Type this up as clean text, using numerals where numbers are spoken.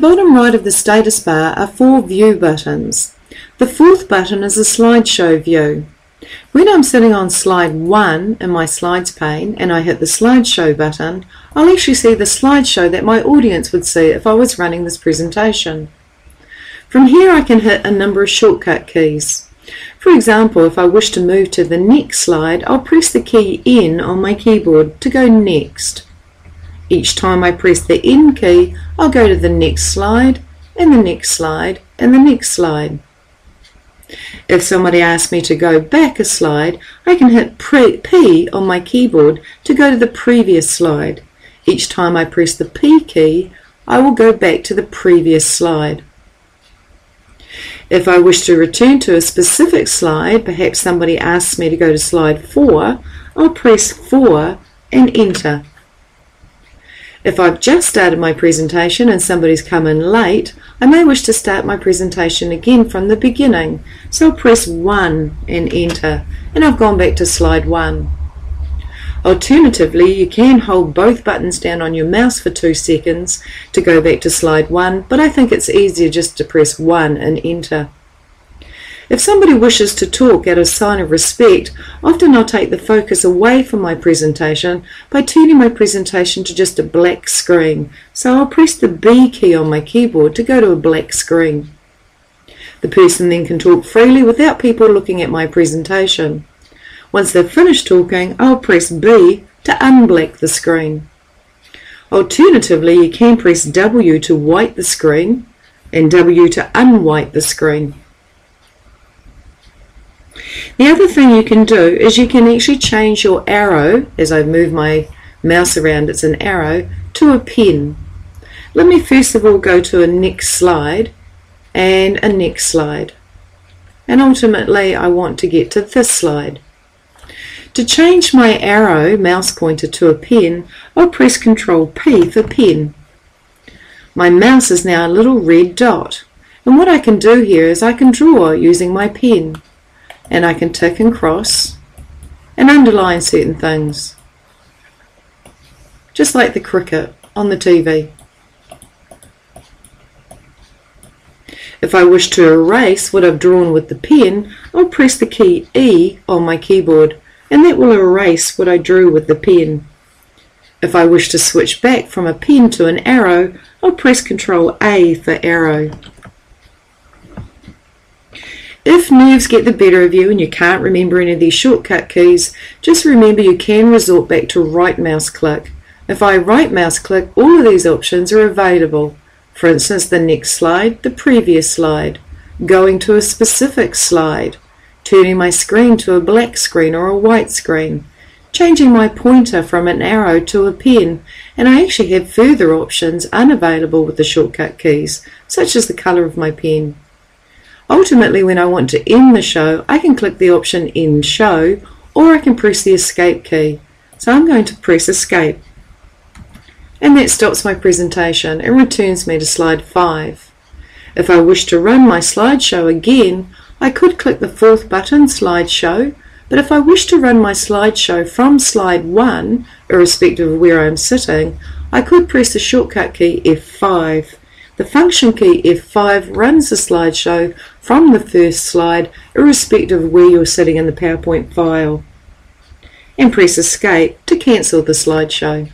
bottom right of the status bar are 4 view buttons. The fourth button is a slideshow view. When I'm sitting on slide 1 in my slides pane and I hit the slideshow button, I'll actually see the slideshow that my audience would see if I was running this presentation. From here I can hit a number of shortcut keys. For example, if I wish to move to the next slide, I'll press the key N on my keyboard to go next. Each time I press the N key, I'll go to the next slide, and the next slide, and the next slide. If somebody asks me to go back a slide, I can hit P on my keyboard to go to the previous slide. Each time I press the P key, I will go back to the previous slide. If I wish to return to a specific slide, perhaps somebody asks me to go to slide 4, I'll press 4 and enter. If I've just started my presentation and somebody's come in late, I may wish to start my presentation again from the beginning, so I'll press 1 and enter, and I've gone back to slide 1. Alternatively, you can hold both buttons down on your mouse for 2 seconds to go back to slide 1, but I think it's easier just to press 1 and enter. If somebody wishes to talk out of sign of respect, often I'll take the focus away from my presentation by turning my presentation to just a black screen. So I'll press the B key on my keyboard to go to a black screen. The person then can talk freely without people looking at my presentation. Once they've finished talking, I'll press B to unblack the screen. Alternatively, you can press W to white the screen and W to unwhite the screen. The other thing you can do is you can actually change your arrow, as I move my mouse around, it's an arrow, to a pen. Let me first of all go to a next slide and a next slide. And ultimately, I want to get to this slide. To change my arrow mouse pointer to a pen, I'll press Ctrl P for pen. My mouse is now a little red dot, and what I can do here is I can draw using my pen, and I can tick and cross and underline certain things, just like the cricket on the TV. If I wish to erase what I've drawn with the pen, I'll press the key E on my keyboard, and that will erase what I drew with the pen. If I wish to switch back from a pen to an arrow, I'll press Ctrl A for arrow. If nerves get the better of you and you can't remember any of these shortcut keys, just remember you can resort back to right mouse click. If I right mouse click, all of these options are available. For instance, the next slide, the previous slide, going to a specific slide, turning my screen to a black screen or a white screen, changing my pointer from an arrow to a pen, and I actually have further options unavailable with the shortcut keys, such as the colour of my pen. Ultimately, when I want to end the show, I can click the option End Show, or I can press the Escape key. So I'm going to press Escape. And that stops my presentation and returns me to slide 5. If I wish to run my slideshow again, I could click the fourth button, Slideshow, but if I wish to run my slideshow from slide 1, irrespective of where I'm sitting, I could press the shortcut key F5. The function key F5 runs the slideshow from the first slide, irrespective of where you're sitting in the PowerPoint file. And press Escape to cancel the slideshow.